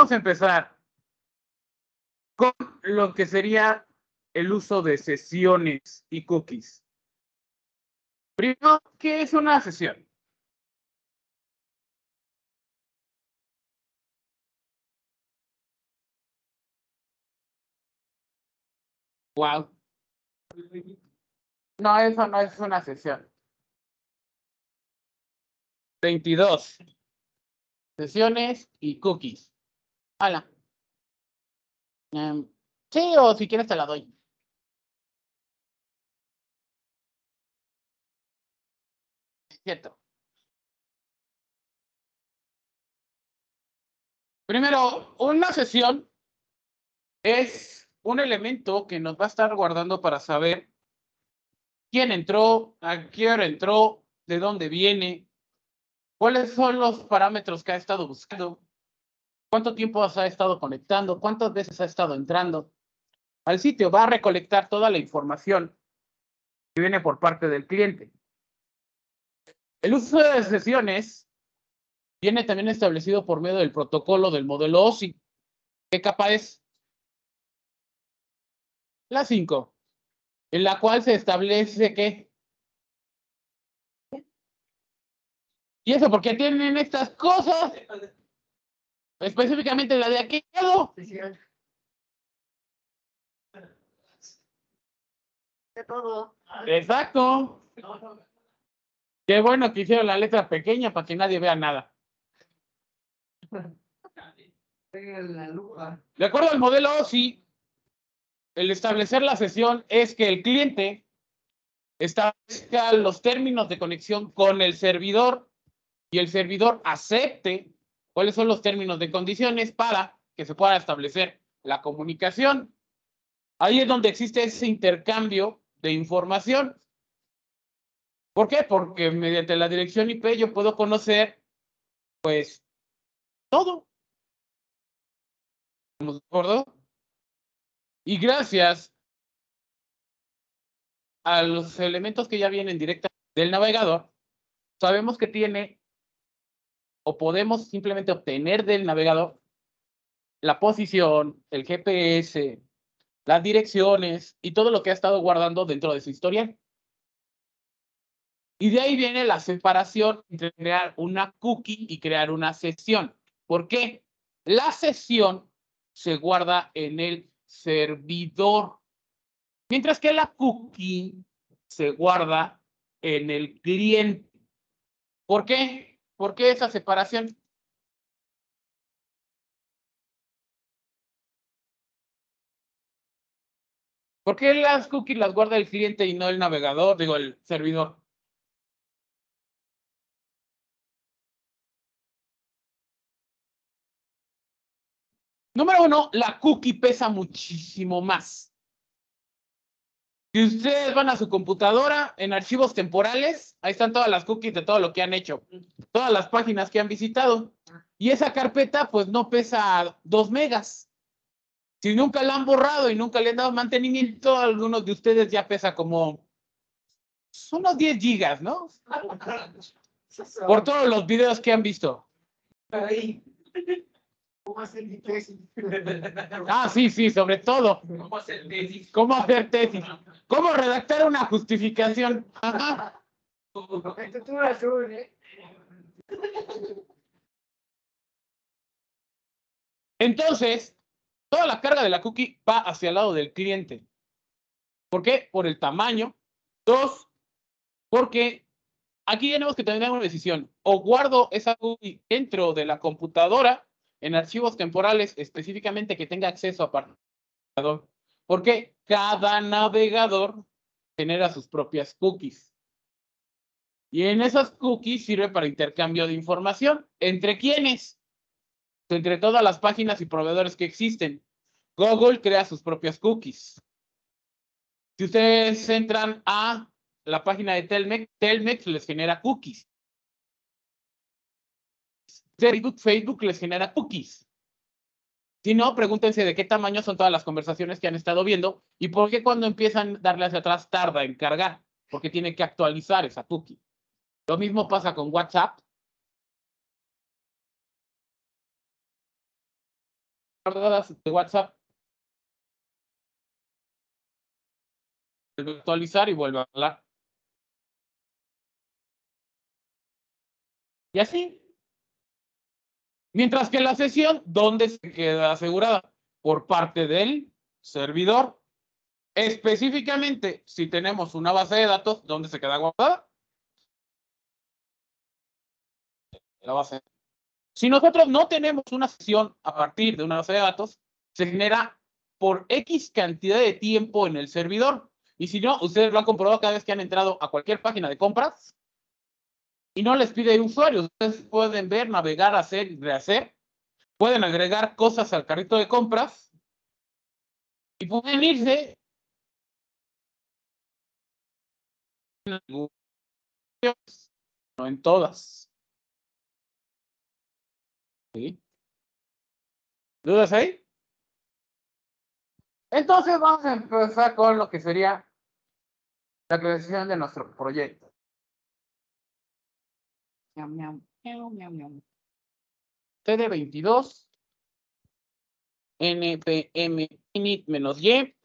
Vamos a empezar con lo que sería el uso de sesiones y cookies. Primero, ¿qué es una sesión? Wow. No, eso no es una sesión. 22. Sesiones y cookies. Hala. Sí, o si quieres te la doy. Cierto. Primero, una sesión es un elemento que nos va a estar guardando para saber quién entró, a qué hora entró, de dónde viene, cuáles son los parámetros que ha estado buscando, cuánto tiempo se ha estado conectando, cuántas veces ha estado entrando al sitio. Va a recolectar toda la información que viene por parte del cliente. El uso de sesiones viene también establecido por medio del protocolo del modelo OSI. ¿Qué capa es? La 5, en la cual se establece que... ¿Y eso por qué tienen estas cosas? Específicamente la de aquí. De todo. Exacto. Qué bueno que hicieron la letra pequeña para que nadie vea nada. De acuerdo al modelo OSI, el establecer la sesión es que el cliente establezca los términos de conexión con el servidor y el servidor acepte cuáles son los términos de condiciones para que se pueda establecer la comunicación. Ahí es donde existe ese intercambio de información. ¿Por qué? Porque mediante la dirección IP yo puedo conocer, pues, todo. ¿Estamos de acuerdo? Y gracias a los elementos que ya vienen directamente del navegador, sabemos que tiene, o podemos simplemente obtener del navegador, la posición, el GPS, las direcciones y todo lo que ha estado guardando dentro de su historial. Y de ahí viene la separación entre crear una cookie y crear una sesión. ¿Por qué? La sesión se guarda en el servidor, mientras que la cookie se guarda en el cliente. ¿Por qué? ¿Por qué esa separación? ¿Por qué las cookies las guarda el cliente y no el navegador, digo, el servidor? Número uno, la cookie pesa muchísimo más. Si ustedes van a su computadora, en archivos temporales, ahí están todas las cookies de todo lo que han hecho, todas las páginas que han visitado. Y esa carpeta, pues, no pesa 2 megas. Si nunca la han borrado y nunca le han dado mantenimiento, algunos de ustedes ya pesa como unos 10 gigas, ¿no? Por todos los videos que han visto. Ahí. ¿Cómo hacer mi tesis? Ah, sí, sí, sobre todo. ¿Cómo hacer tesis? ¿Cómo hacer tesis? ¿Cómo redactar una justificación? Ajá. Entonces, toda la carga de la cookie va hacia el lado del cliente. ¿Por qué? Por el tamaño. 2, porque aquí tenemos que tener una decisión. O guardo esa cookie dentro de la computadora, en archivos temporales, específicamente que tenga acceso a partir del navegador, porque cada navegador genera sus propias cookies. Y en esas cookies sirve para intercambio de información. ¿Entre quiénes? Entre todas las páginas y proveedores que existen. Google crea sus propias cookies. Si ustedes entran a la página de Telmex, Telmex les genera cookies. Facebook les genera cookies. Si no, pregúntense de qué tamaño son todas las conversaciones que han estado viendo y por qué cuando empiezan a darle hacia atrás tarda en cargar, porque tienen que actualizar esa cookie. Lo mismo pasa con WhatsApp. guardadas de WhatsApp. Vuelve a actualizar y vuelve a hablar. Y así. Mientras que la sesión, ¿dónde se queda asegurada? Por parte del servidor. Específicamente, si tenemos una base de datos, ¿dónde se queda guardada? La base. Si nosotros no tenemos una sesión a partir de una base de datos, se genera por X cantidad de tiempo en el servidor. Y si no, ustedes lo han comprobado cada vez que han entrado a cualquier página de compras y no les pide usuarios. Ustedes pueden ver, navegar, hacer y rehacer. Pueden agregar cosas al carrito de compras y pueden irse. No en todas. ¿Sí? ¿Dudas ahí? Entonces vamos a empezar con lo que sería la creación de nuestro proyecto. TD22 npm init-y.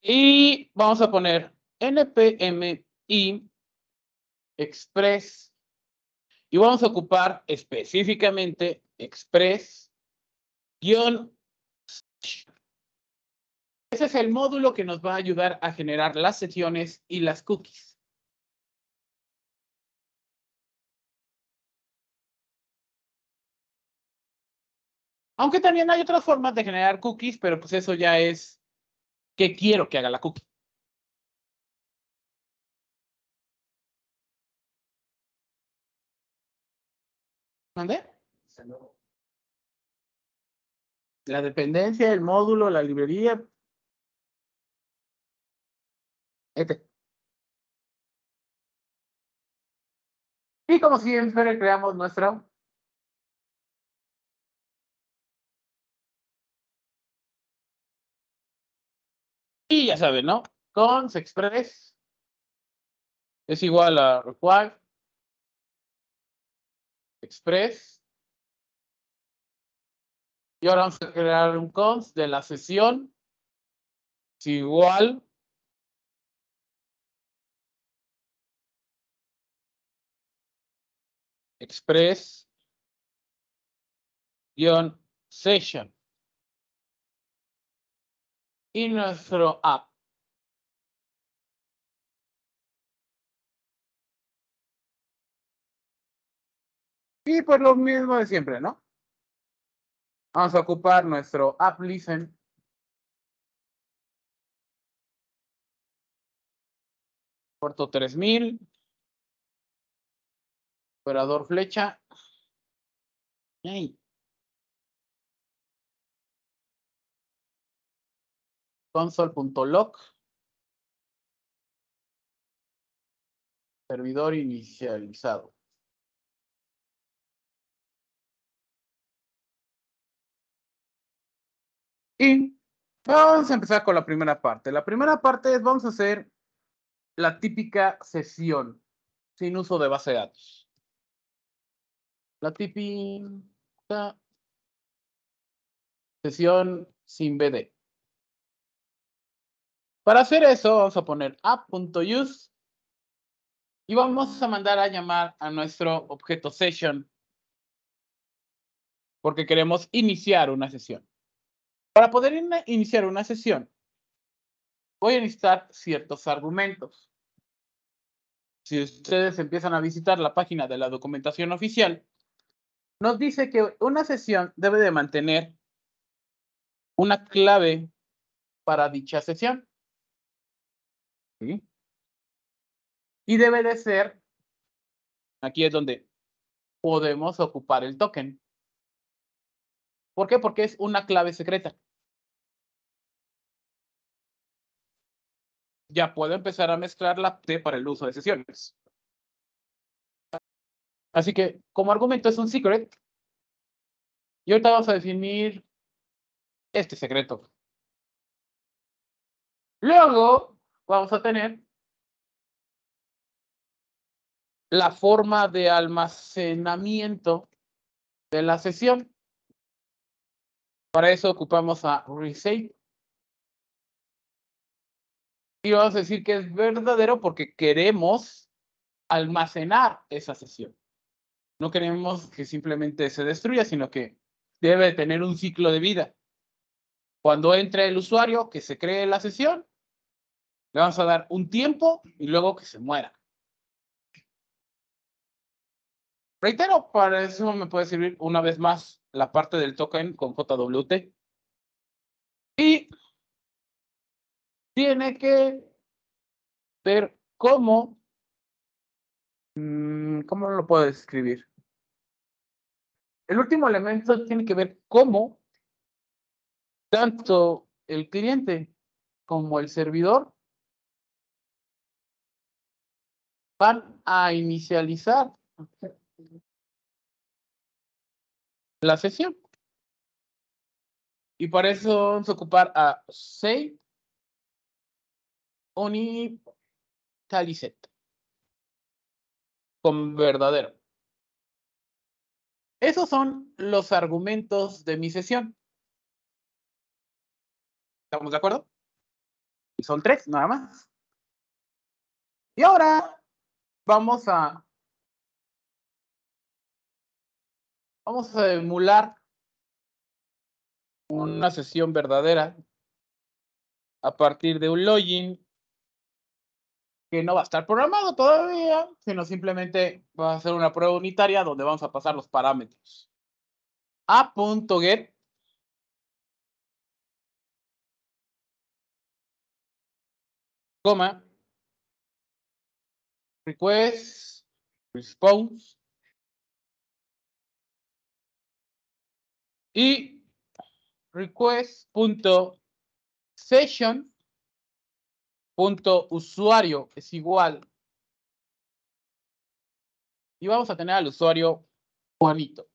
Y vamos a poner npm i express. Y vamos a ocupar específicamente express-session. Ese es el módulo que nos va a ayudar a generar las sesiones y las cookies. Aunque también hay otras formas de generar cookies, pero pues eso ya es ¿qué quiero que haga la cookie? ¿Mande? La dependencia, el módulo, la librería. Y como siempre, creamos nuestra y ya saben, ¿no? Const express es igual a require express. Y ahora vamos a crear un const de la sesión. Es igual. Express-session. Y nuestro app. Y pues lo mismo de siempre, ¿no? Vamos a ocupar nuestro app listen. Puerto 3000. Operador flecha. Ahí. Console.log. Servidor inicializado. Y vamos a empezar con la primera parte. La primera parte es, vamos a hacer la típica sesión sin uso de base de datos. La típica sesión sin BD. Para hacer eso, vamos a poner app.use y vamos a mandar a llamar a nuestro objeto session porque queremos iniciar una sesión. Para poder iniciar una sesión, voy a necesitar ciertos argumentos. Si ustedes empiezan a visitar la página de la documentación oficial, nos dice que una sesión debe de mantener una clave para dicha sesión. ¿Sí? Y debe de ser, aquí es donde podemos ocupar el token. ¿Por qué? Porque es una clave secreta. Ya puedo empezar a mezclar la T para el uso de sesiones. Así que como argumento es un secret. Y ahorita vamos a definir este secreto. Luego vamos a tener la forma de almacenamiento de la sesión. Para eso ocupamos a reshape. Y vamos a decir que es verdadero porque queremos almacenar esa sesión. No queremos que simplemente se destruya, sino que debe tener un ciclo de vida. Cuando entre el usuario, que se cree la sesión, le vamos a dar un tiempo y luego que se muera. Reitero, para eso me puede servir una vez más la parte del token con JWT. Y tiene que ver cómo... ¿Cómo lo puedo describir? El último elemento tiene que ver cómo tanto el cliente como el servidor van a inicializar la sesión. Y para eso vamos a ocupar a save initialized con verdadero. Esos son los argumentos de mi sesión. ¿Estamos de acuerdo? Y son 3, nada más. Y ahora vamos a emular una sesión verdadera a partir de un login que no va a estar programado todavía, sino simplemente va a ser una prueba unitaria donde vamos a pasar los parámetros. A.get coma request response y request.session.usuario es igual. Y vamos a tener al usuario Juanito.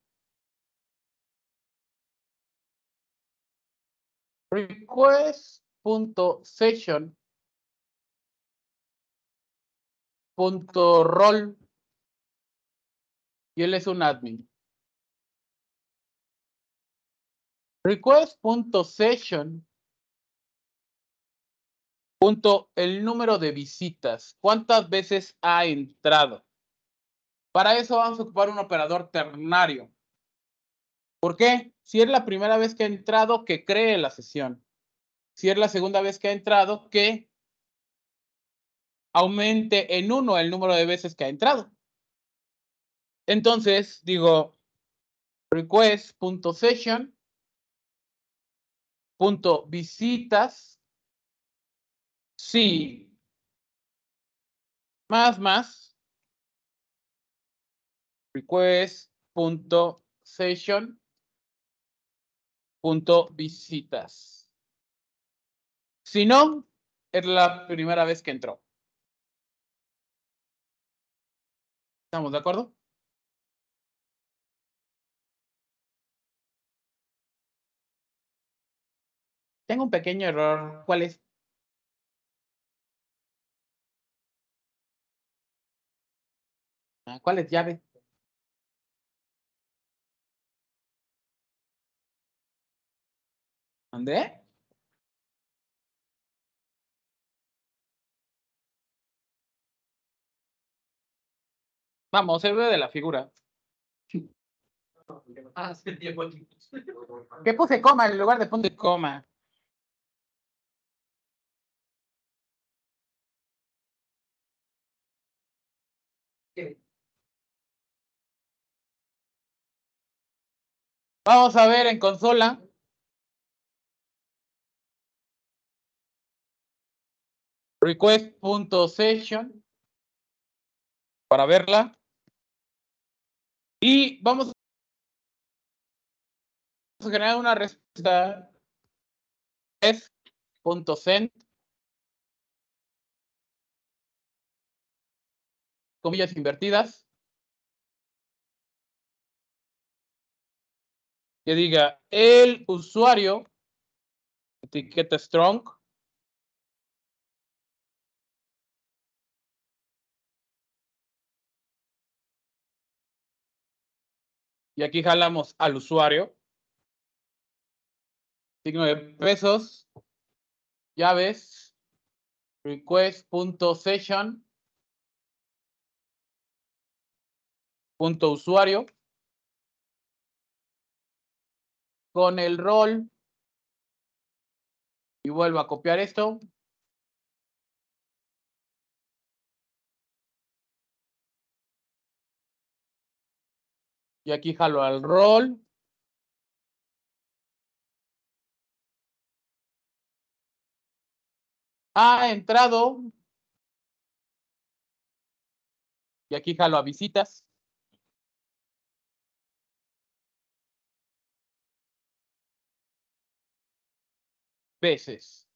Request.session.role y él es un admin. Request.session.el número de visitas. ¿Cuántas veces ha entrado? Para eso vamos a ocupar un operador ternario. ¿Por qué? Si es la primera vez que ha entrado, que cree la sesión. Si es la segunda vez que ha entrado, que aumente en 1 el número de veces que ha entrado. Entonces, digo, request.session. Visitas sí más request.session.visitas. Si no, es la primera vez que entró. ¿Estamos de acuerdo? Tengo un pequeño error. ¿Cuál es? ¿Cuál es llave? ¿Dónde? Vamos, se ve de la figura. ¿Qué puse coma en lugar de poner coma? Vamos a ver en consola. Request.session. Para verla. Y vamos a generar una respuesta. Request.send. Comillas invertidas. Que diga el usuario, etiqueta strong, Y aquí jalamos al usuario. Signo de pesos. Llaves. Request.session. Punto usuario. Con el rol. Y vuelvo a copiar esto. Y aquí jalo al rol. Ha entrado. Y aquí jalo a visitas. Veces.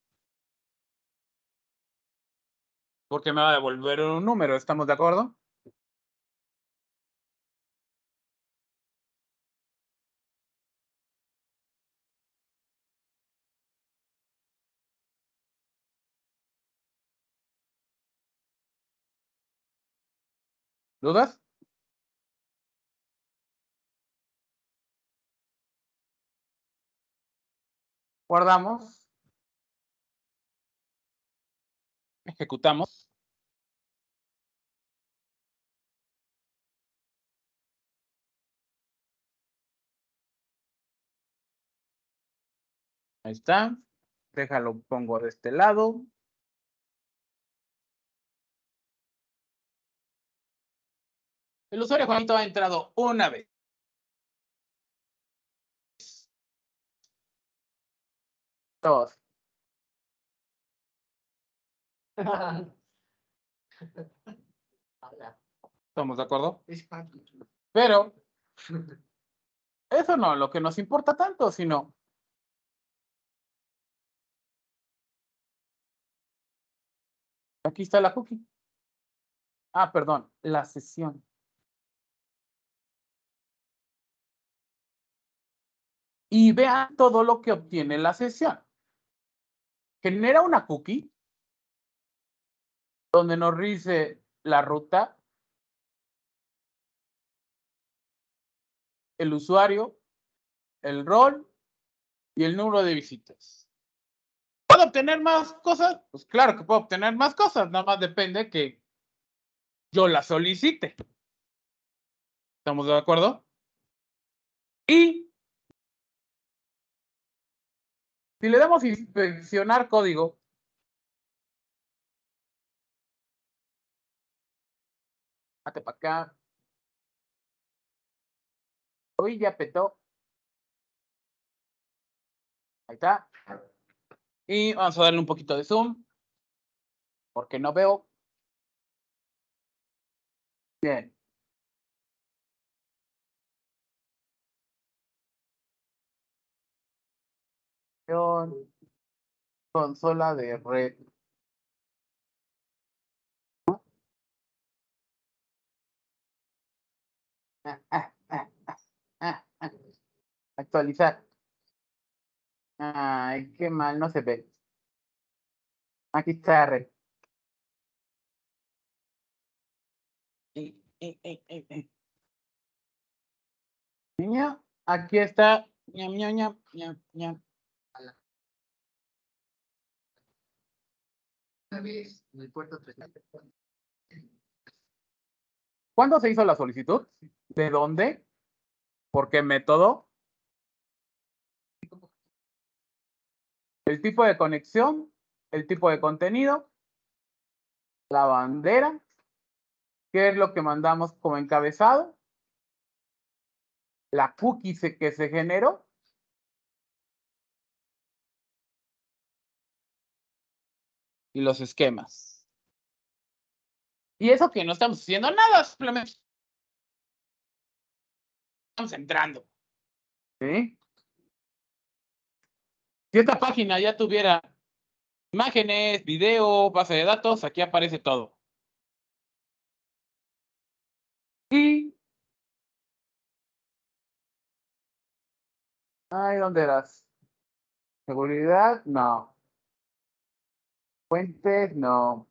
Porque me va a devolver un número, ¿estamos de acuerdo? ¿Dudas? Guardamos. Ejecutamos. Ahí está. Déjalo, pongo de este lado. El usuario Juanito ha entrado una vez. Dos. ¿Estamos de acuerdo? Pero eso no es lo que nos importa tanto, sino aquí está la cookie. Ah, perdón, la sesión. Y vean todo lo que obtiene la sesión. Genera una cookie donde nos dice la ruta, el usuario, el rol y el número de visitas. ¿Puedo obtener más cosas? Pues claro que puedo obtener más cosas, nada más depende que yo las solicite. ¿Estamos de acuerdo? Y si le damos inspeccionar código, hasta para acá. Hoy ya petó. Ahí está. Y vamos a darle un poquito de zoom. Porque no veo. Bien. Consola de red. Actualizar. Ay, qué mal, no se ve. Aquí está red. Niña, aquí está. ¿Cuándo se hizo la solicitud? ¿De dónde? ¿Por qué método? El tipo de conexión, el tipo de contenido, la bandera, qué es lo que mandamos como encabezado, la cookie que se generó. Y los esquemas. Y eso que no estamos haciendo nada, simplemente estamos entrando. ¿Sí? Si esta página ya tuviera imágenes, video, base de datos, aquí aparece todo. Y... ay, ¿dónde eras? Seguridad, no. Fuentes, no.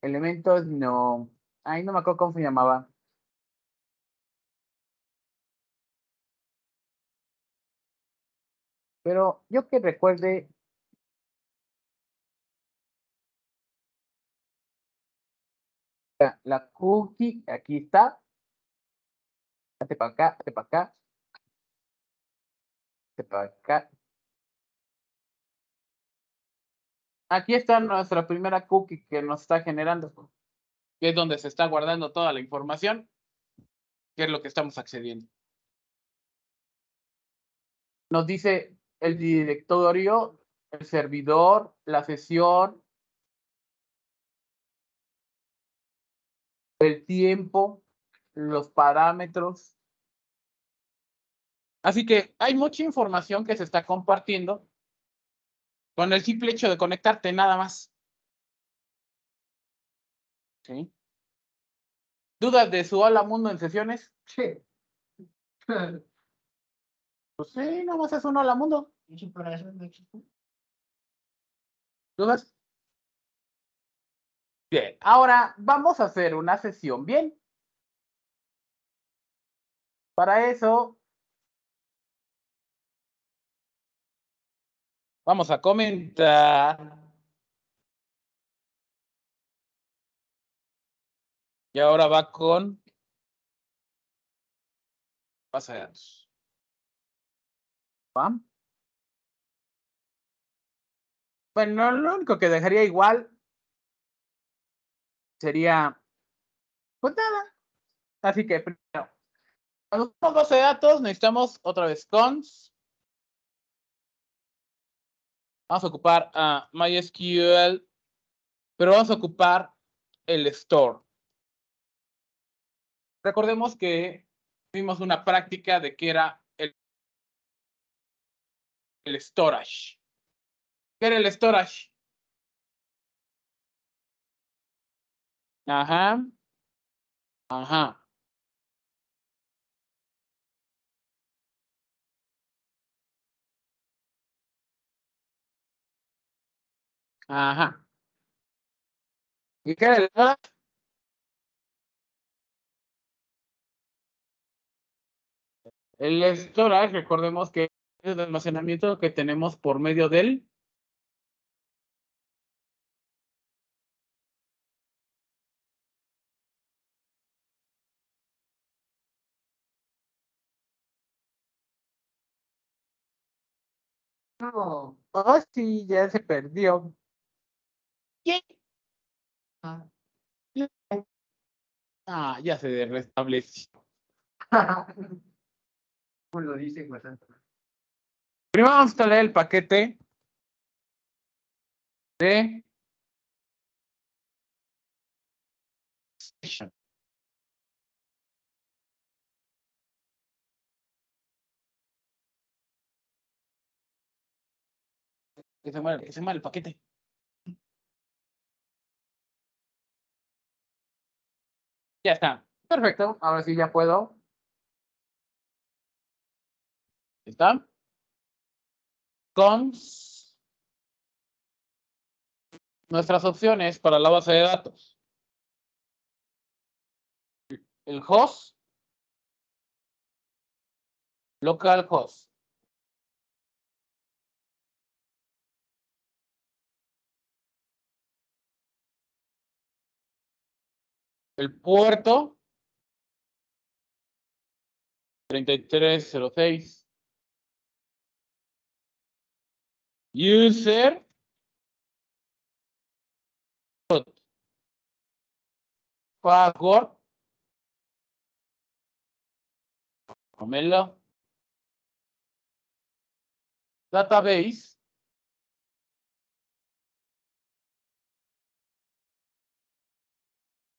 Elementos, no. Ay, no me acuerdo cómo se llamaba. Pero yo que recuerde, la cookie aquí está. Hazte para acá, hazte para acá. Hazte para acá. Aquí está nuestra primera cookie que nos está generando, que es donde se está guardando toda la información, que es lo que estamos accediendo. Nos dice el directorio, el servidor, la sesión, el tiempo, los parámetros. Así que hay mucha información que se está compartiendo con el simple hecho de conectarte nada más. ¿Sí? ¿Dudas de su Hola Mundo en sesiones? Sí. Pues sí, nomás es un Hola Mundo. ¿Dudas? Bien, ahora vamos a hacer una sesión bien. Para eso, vamos a comentar. Y ahora va con base de datos. ¿Va? Bueno, lo único que dejaría igual sería, pues nada. Así que primero, cuando usamos base de datos, necesitamos otra vez cons. Vamos a ocupar a MySQL, pero vamos a ocupar el store. Recordemos que vimos una práctica de que era el storage. ¿Qué era el storage? Ajá. Ajá. Ajá. ¿Y qué era el storage? El storage, recordemos que es el almacenamiento que tenemos por medio del Oh, sí, ya se perdió. ¿Qué? Ah, ya se restableció. Como lo dicen bastante. Primero vamos a leer el paquete de session. Que se muera el paquete. Ya está. Perfecto. Ahora sí ya puedo. ¿Está? Cons. Nuestras opciones para la base de datos. El host. Localhost. El puerto. 3306. User. Password. Pomelo. Database.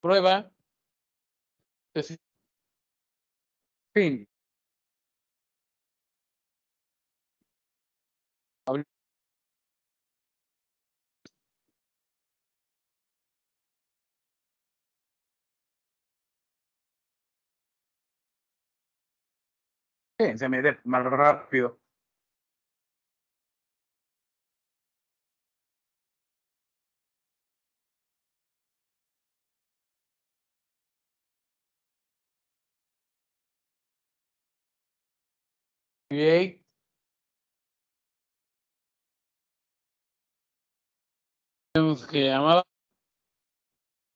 Prueba. Fin. Se me dé más rápido. Create tenemos que llamar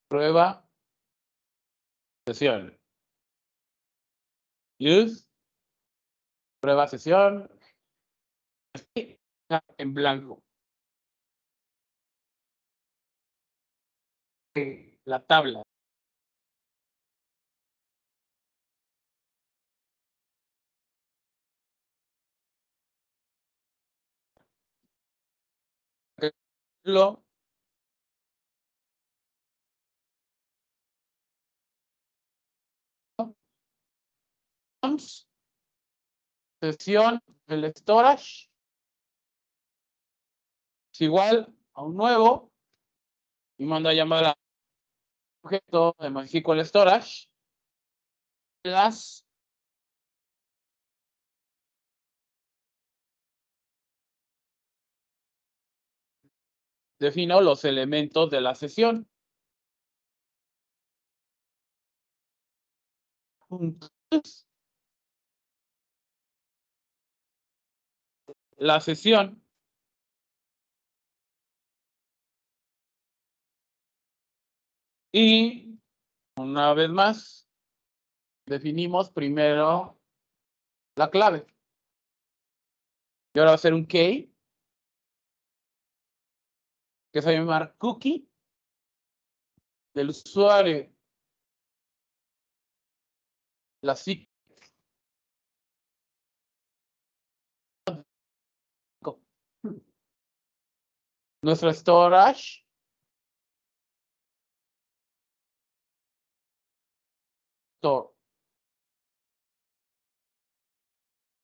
prueba sesión. Use prueba sesión en blanco. La tabla. Lo sesión del storage es igual a un nuevo y mando a llamar al objeto de MySQL storage las defino los elementos de la sesión. La sesión y una vez más definimos primero la clave y ahora va a ser un key que se va a llamar cookie del usuario. La SIC. Nuestro storage. Store.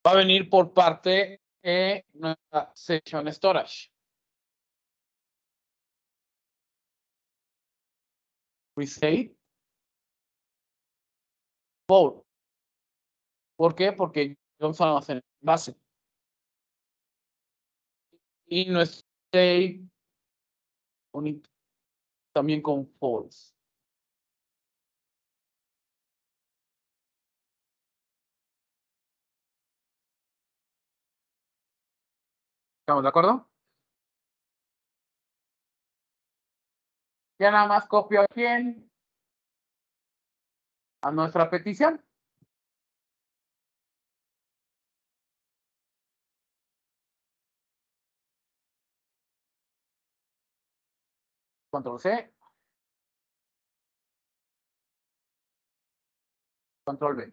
Va a venir por parte de nuestra session storage. Reset. Bold. ¿Por qué? Porque vamos a hacer base. Y nuestro state también con false. ¿Estamos de acuerdo? Ya nada más copio aquí a nuestra petición. Control C. Control B.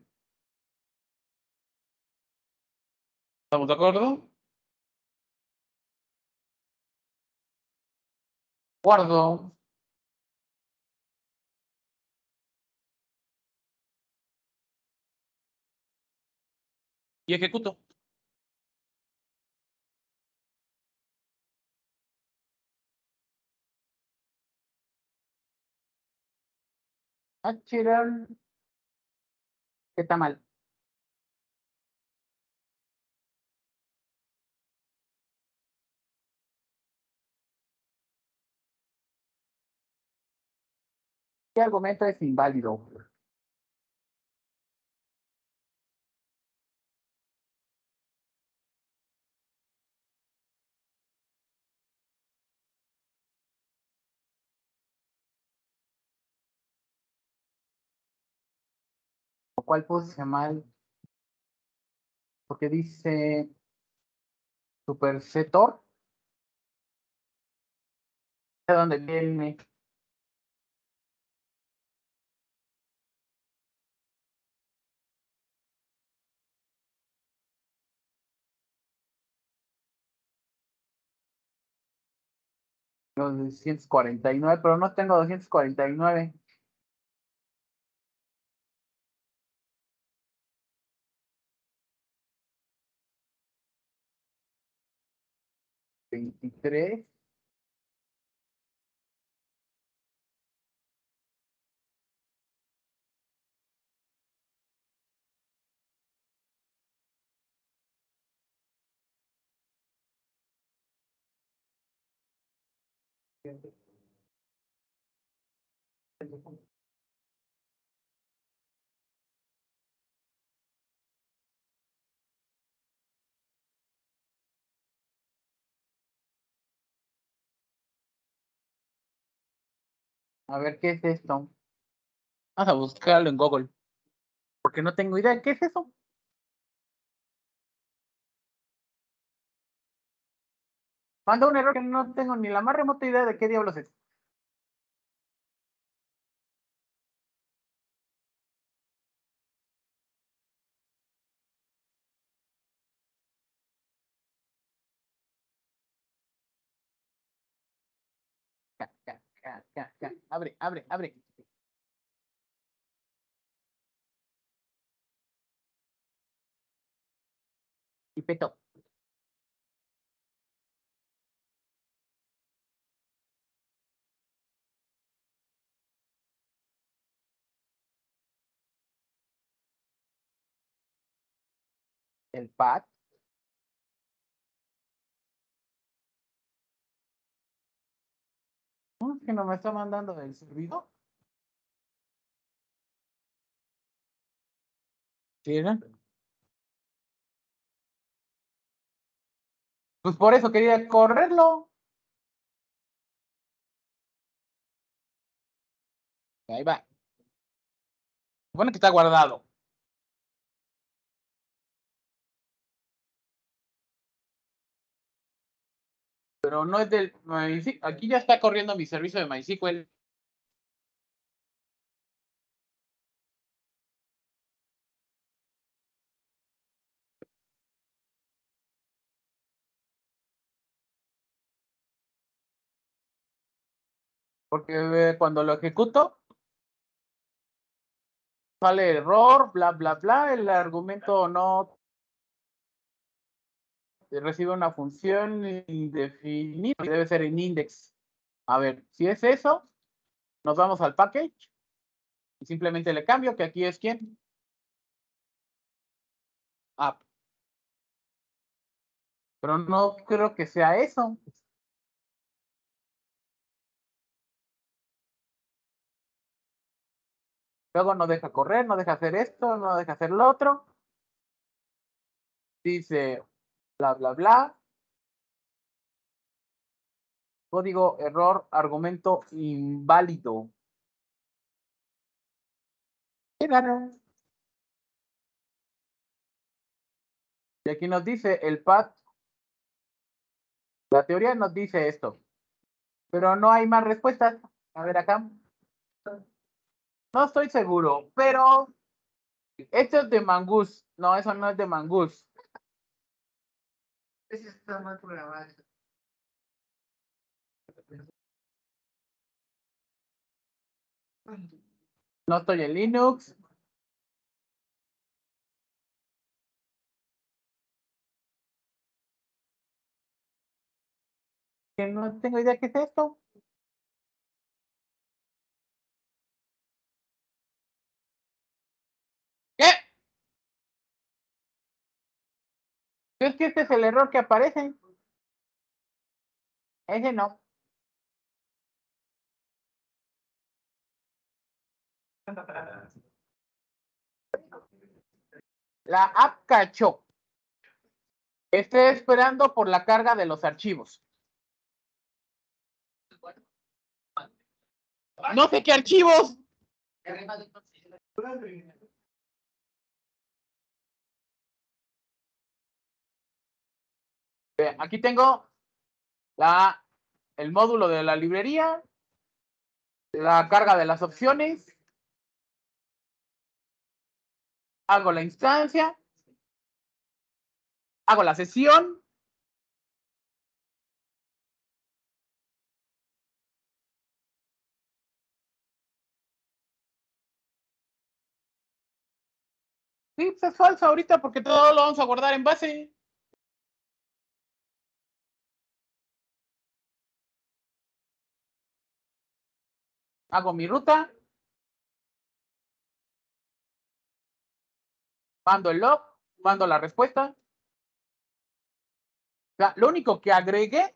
¿Estamos de acuerdo? Guardo. Y ejecuto. Ah, chirón. Que está mal. ¿Qué argumento es inválido? ¿Cuál puse mal? Porque dice supersetor. ¿De dónde viene? Los 249, pero no tengo 249. A ver, ¿qué es esto? Vamos a buscarlo en Google, porque no tengo idea. ¿Qué es eso? Manda un error que no tengo ni la más remota idea de qué diablos es. Ya. Abre. Y peto. El pad. ¿Es que no me está mandando el servidor? ¿Sí era? Pues por eso quería correrlo. Ahí va. Bueno, que está guardado. Pero no es del MySQL. Aquí ya está corriendo mi servicio de MySQL. Porque cuando lo ejecuto, sale error, bla. El argumento no recibe una función indefinida que debe ser en index. A ver, si es eso, nos vamos al package y simplemente le cambio que aquí es ¿quién? App. Pero no creo que sea eso. Luego no deja correr, no deja hacer esto, no deja hacer lo otro. Dice bla. Código, error, argumento inválido. Qué raro. Y aquí nos dice el pad. La teoría nos dice esto. Pero no hay más respuestas. A ver acá. No estoy seguro, pero esto es de Mongoose. No, eso no es de Mongoose. Ese está mal programado. No estoy en Linux. Que no tengo idea qué es esto. Es que este es el error que aparece. Ese no. La app cachó. Estoy esperando por la carga de los archivos. No sé qué archivos. Aquí tengo el módulo de la librería, la carga de las opciones, hago la instancia, hago la sesión, sí, pues es falso ahorita porque todo lo vamos a guardar en base. Hago mi ruta. Mando el log. Mando la respuesta. O sea, lo único que agregué.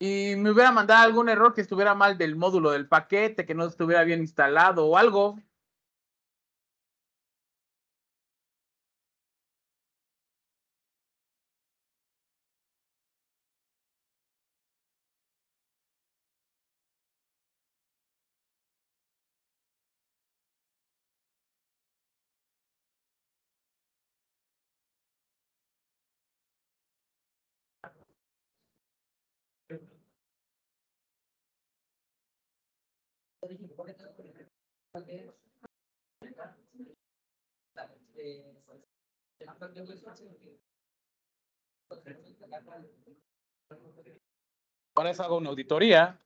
Y me hubiera mandado algún error que estuviera mal del módulo del paquete. Que no estuviera bien instalado o algo. Ahora hago una auditoría.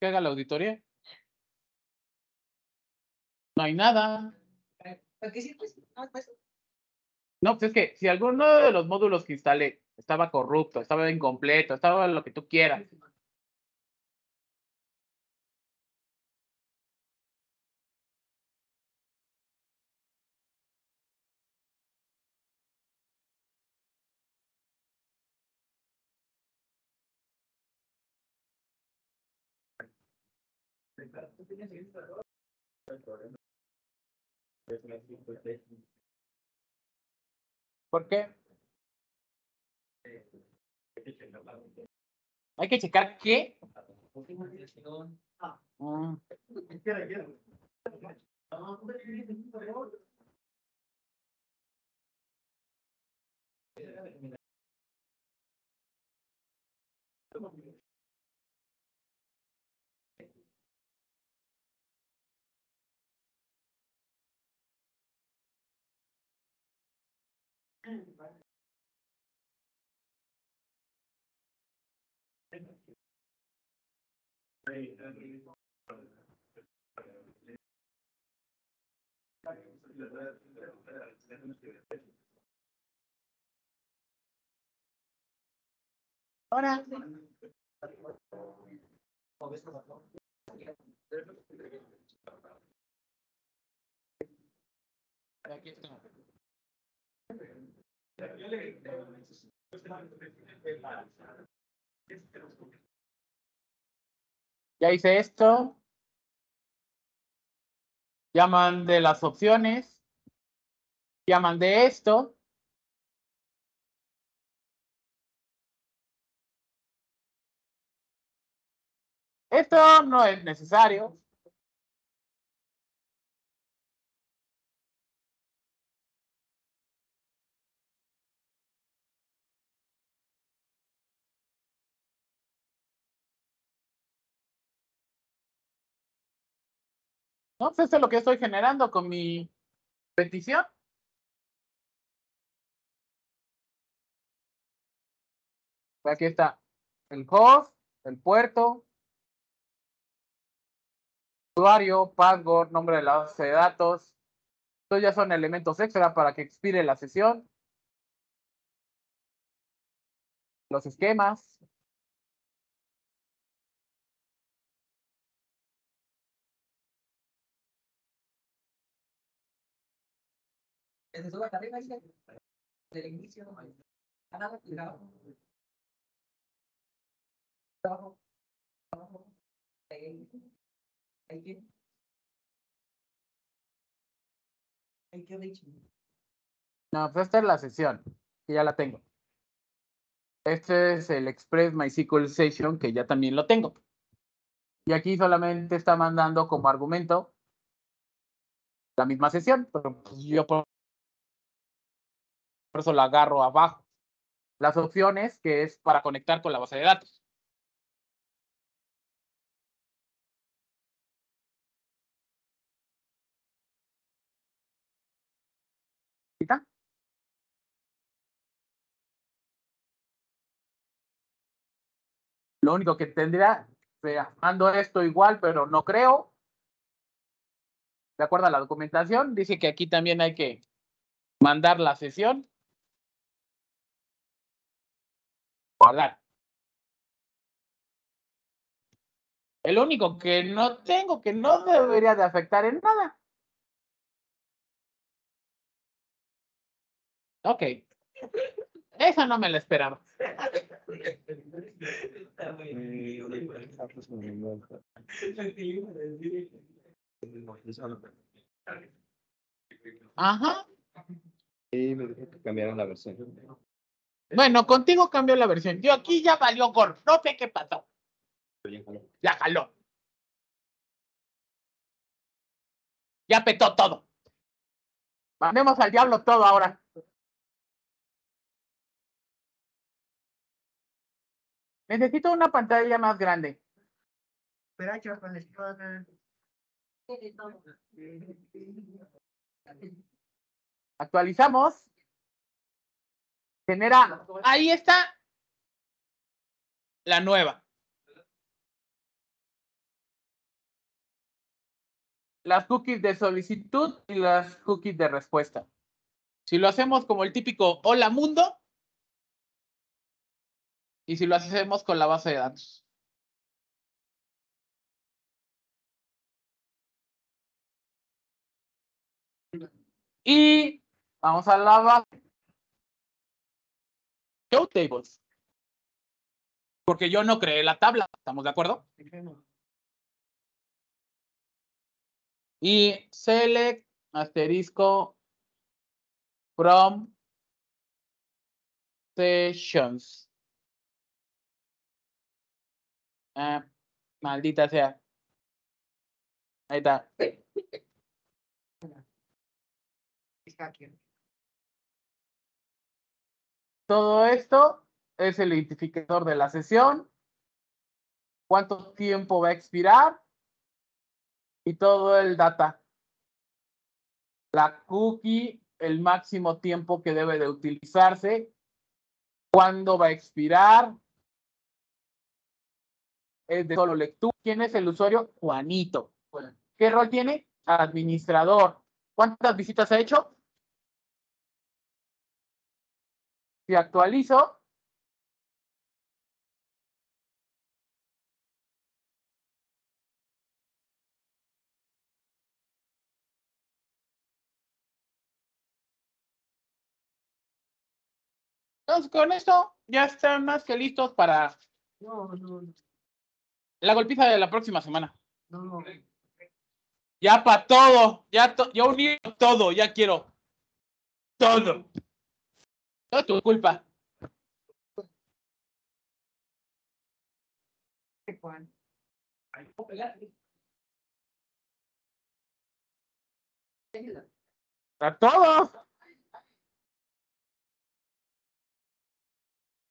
¿Qué haga la auditoría? No hay nada. No, pues es que si alguno de los módulos que instalé estaba corrupto, estaba incompleto, estaba lo que tú quieras. ¿Por qué? Hay que checar qué. Ahora. Aquí está. Ya hice esto. Ya mandé las opciones. Ya mandé esto. Esto no es necesario. No, pues esto es lo que estoy generando con mi petición. Aquí está el host, el puerto, usuario, password, nombre de la base de datos. Estos ya son elementos extra para que expire la sesión. Los esquemas. Desde su arriba dice, del inicio, abajo, abajo, hay que reach. No, pues esta es la sesión, que ya la tengo. Este es el express-mysql session, que ya también lo tengo. Y aquí solamente está mandando como argumento la misma sesión, pero pues yo por eso la agarro abajo. Las opciones que es para conectar con la base de datos. ¿Está? Lo único que tendría, mando esto igual, pero no creo. De acuerdo a la documentación, dice que aquí también hay que mandar la sesión. Guardar. El único que no tengo, que no debería de afectar en nada. Ok. Esa no me la esperaba. Ajá. Y me dijo que cambiaron la versión. Bueno, contigo cambió la versión. Yo aquí ya valió gorro. No sé qué pasó. La jaló. Ya petó todo. Mandemos al diablo todo ahora. Necesito una pantalla más grande. Espera, yo con la espada. Actualizamos. Genera. Ahí está. La nueva. Las cookies de solicitud y las cookies de respuesta. Si lo hacemos como el típico hola mundo. Y si lo hacemos con la base de datos. Y vamos a la base. Show tables. Porque yo no creé la tabla. ¿Estamos de acuerdo? Y select asterisco from sessions. Ah, maldita sea. Ahí está. Todo esto es el identificador de la sesión. ¿Cuánto tiempo va a expirar? Y todo el data. La cookie, el máximo tiempo que debe de utilizarse. ¿Cuándo va a expirar? Es de solo lectura. ¿Quién es el usuario? Juanito. ¿Qué rol tiene? Administrador. ¿Cuántas visitas ha hecho? Si actualizo. Entonces, con esto ya están más que listos para la golpiza de la próxima semana. Ya para todo, ya uní todo, ya quiero todo. No es tu culpa. A todos.